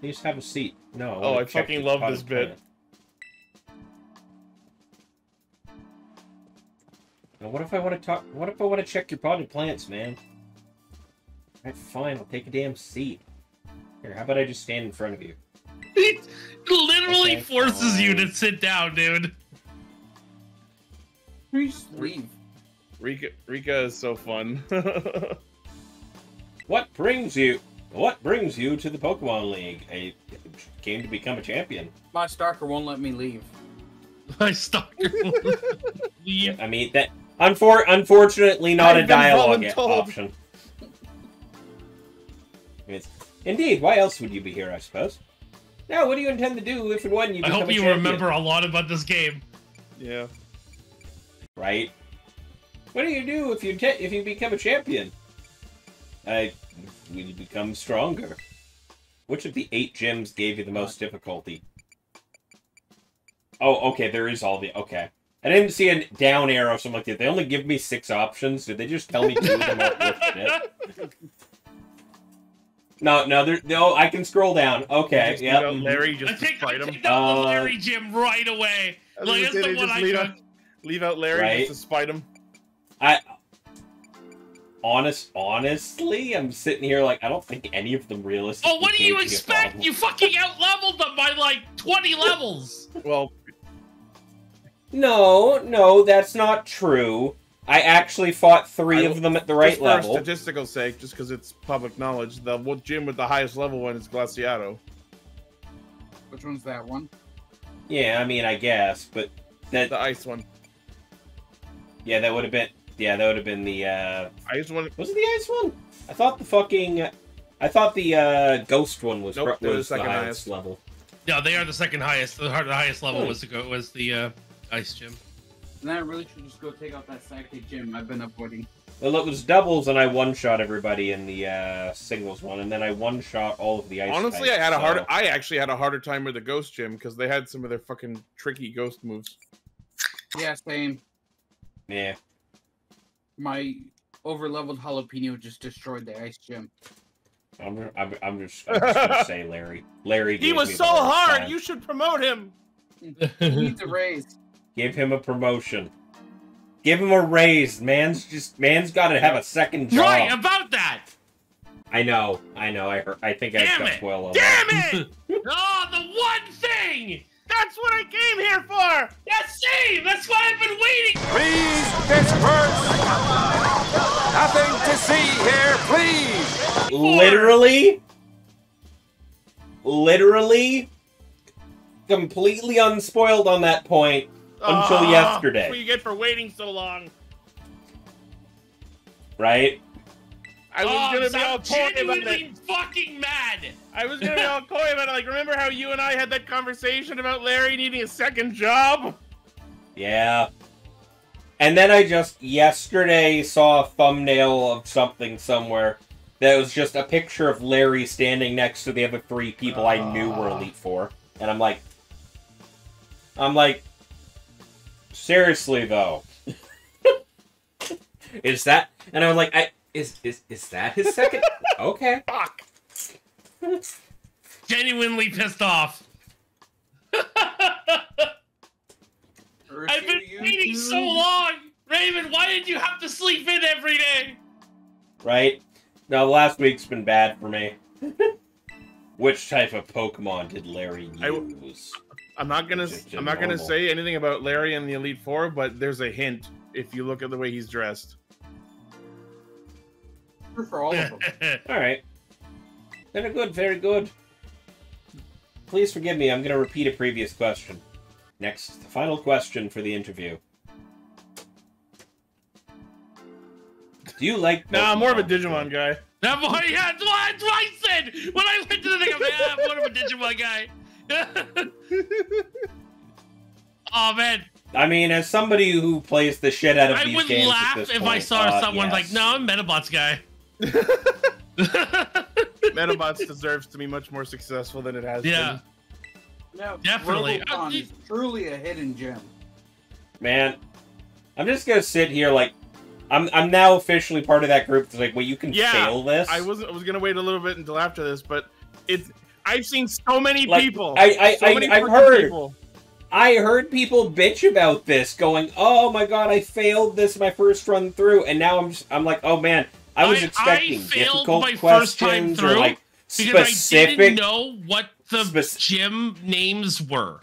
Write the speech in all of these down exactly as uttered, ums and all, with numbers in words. Please have a seat. No. I oh, I fucking love this bit. Now, what if I want to talk? What if I want to check your potted plants, man? Alright, fine. I'll take a damn seat. Here, how about I just stand in front of you? It literally okay, forces fine. you to sit down, dude. Please leave. Rika, Rika is so fun. What brings you? What brings you to the Pokemon League? I came to become a champion. My stalker won't let me leave. My stalker won't let me leave. Yeah, I mean that. Unfor unfortunately, not I've a dialogue option. It's, indeed. Why else would you be here? I suppose. Now, what do you intend to do if and when you? I hope you champion? remember a lot about this game. Yeah. Right. What do you do if you if you become a champion? I will become stronger. Which of the eight gyms gave you the most difficulty? Oh, okay. There is all the okay. I didn't see a down arrow. So I'm like, did they only give me six options? Did they just tell me two of them aren't worth it? No, no, there, no. I can scroll down. Okay, yeah. Larry just I take, fight I him. Take that uh, Larry gym right away. Like, that's the one I leave out, leave out Larry right? just to spite him. I honest, honestly, I'm sitting here like I don't think any of them realistically. Oh, what do you expect? You fucking out-leveled them by like twenty levels. Well, no, no, that's not true. I actually fought three of them at the right level. Just for statistical sake, just because it's public knowledge, the gym with the highest level one is Glaciato. Which one's that one? Yeah, I mean, I guess, but that the ice one. Yeah, that would have been. Yeah, that would have been the. Uh, ice one. Was it the ice one? I thought the fucking. I thought the uh, ghost one was, nope, was the, the highest, highest level. No, they are the second highest. The highest level oh. was the go was the uh, ice gym. Then I really should just go take out that psychic gym I've been avoiding. Well, it was doubles, and I one-shot everybody in the uh, singles one, and then I one-shot all of the ice. Honestly, types, I had so. a harder. I actually had a harder time with the ghost gym because they had some of their fucking tricky ghost moves. Yeah, same. Yeah. My over-leveled jalapeno just destroyed the ice gym. I'm, I'm, I'm just, I'm just gonna say, Larry. Larry. He was so hard. Time. You should promote him. He needs a raise. Give him a promotion. Give him a raise. Man's just man's got to have a second job. Right about that. I know. I know. I heard, I think Damn I got spoiled on that. Damn it! Oh, the one thing. That's what I came here for. Yes, see. That's what I've been waiting. Please disperse. Nothing to see here, please. Literally. Literally. Completely unspoiled on that point. Until uh, yesterday. That's what you get for waiting so long. Right? I was oh, gonna be all coy about it. fucking mad. I was gonna be all coy about it. Like, remember how you and I had that conversation about Larry needing a second job? Yeah. And then I just yesterday saw a thumbnail of something somewhere that was just a picture of Larry standing next to the other three people uh. I knew were Elite Four. And I'm like, I'm like, seriously though, is that? And I was like, I is is is that his second? Okay. Fuck. Genuinely pissed off. I've been waiting so long, Raven. Why did you have to sleep in every day? Right. Now last week's been bad for me. Which type of Pokemon did Larry use? I'm not gonna. I'm not gonna say anything about Larry and the Elite Four, but there's a hint if you look at the way he's dressed. For all of them. All right. Very good. Very good. Please forgive me. I'm gonna repeat a previous question. Next, the final question for the interview. Do you like? Pokemon? Nah, I'm more of a Digimon guy. That boy, yeah, that's what I said when I went to the thing. I'm like, ah, I'm more of a Digimon guy. Oh man! I mean, as somebody who plays the shit out of I these games, I would laugh if point, I saw uh, someone yes. like, "No, I'm Metabots guy." Metabots deserves to be much more successful than it has yeah. been. Yeah, definitely. Robotron is truly a hidden gem. Man, I'm just gonna sit here like I'm. I'm now officially part of that group. That's like, wait, you can yeah, fail this. I was. I was gonna wait a little bit until after this, but it's. I've seen so many like, people. I, I, so I, many I've heard. People. I heard people bitch about this, going, "Oh my god, I failed this my first run through," and now I'm just, I'm like, "Oh man, I was I, expecting I difficult my questions first time through or like specific." Because I didn't know what the gym names were.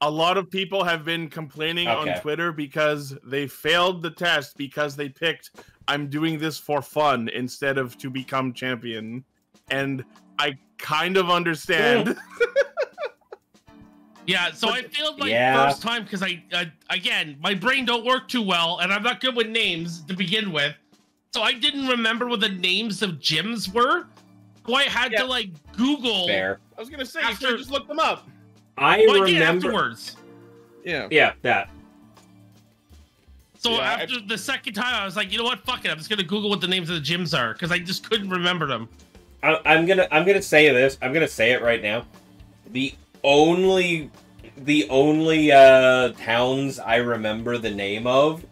A lot of people have been complaining okay. on Twitter because they failed the test because they picked, "I'm doing this for fun" instead of to become champion, and I kind of understand. Yeah, so I failed my yeah. first time because I, uh, again, my brain don't work too well, and I'm not good with names to begin with. So I didn't remember what the names of gyms were. So I had yeah. to, like, Google. Fair. I was going to say, after... you should just look them up. I well, remember. I afterwards. Yeah. Yeah, that. So yeah, after I... the second time, I was like, you know what? Fuck it. I'm just going to Google what the names of the gyms are because I just couldn't remember them. I, I'm going to I'm gonna say this. I'm going to say it right now. The only the only uh towns I remember the name of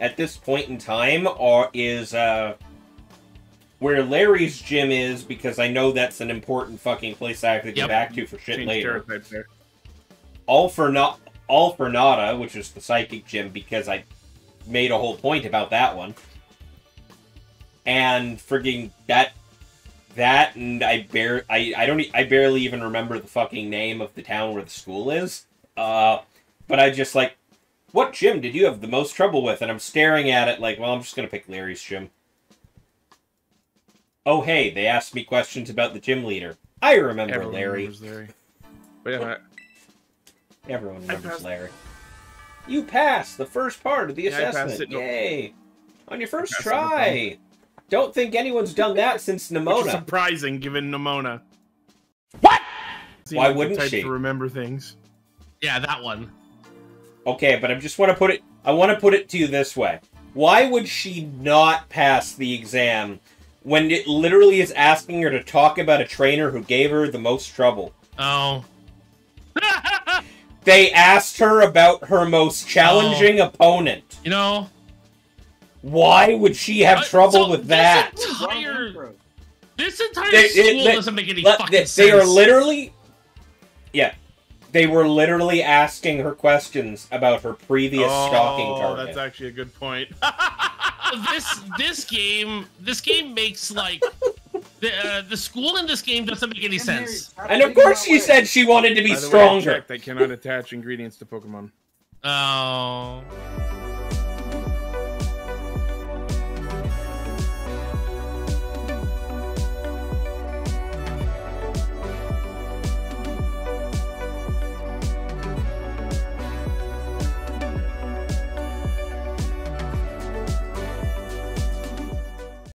at this point in time are is uh where Larry's gym is, because I know that's an important fucking place I have to get yep. back to for shit Change later. Right All for not All for Nada, which is the psychic gym, because I made a whole point about that one. And frigging that That and I barely, I, I don't, I barely even remember the fucking name of the town where the school is. Uh, but I just like, what gym did you have the most trouble with? And I'm staring at it like, well, I'm just gonna pick Larry's gym. Oh hey, they asked me questions about the gym leader. I remember Everyone Larry. Larry. But yeah, well, I... Everyone remembers I passed... Larry. You passed the first part of the yeah, assessment. It, Yay! No. On your first try. Don't think anyone's done that since Nemona. Which is surprising, given Nemona. What? Seems Why like wouldn't the type she? To remember things. Yeah, that one. Okay, but I just want to put it. I want to put it to you this way: why would she not pass the exam when it literally is asking her to talk about a trainer who gave her the most trouble? Oh. They asked her about her most challenging oh. opponent. You know. Why would she have uh, trouble so with this that? Entire, this entire they, school it, they, doesn't make any le, fucking they, sense. They are literally... Yeah. They were literally asking her questions about her previous oh, stalking target. Oh, that's actually a good point. this this game this game makes, like... the, uh, the school in this game doesn't make any sense. And of course she said she wanted to be By the stronger. Way, I checked, they cannot attach ingredients to Pokemon. Oh...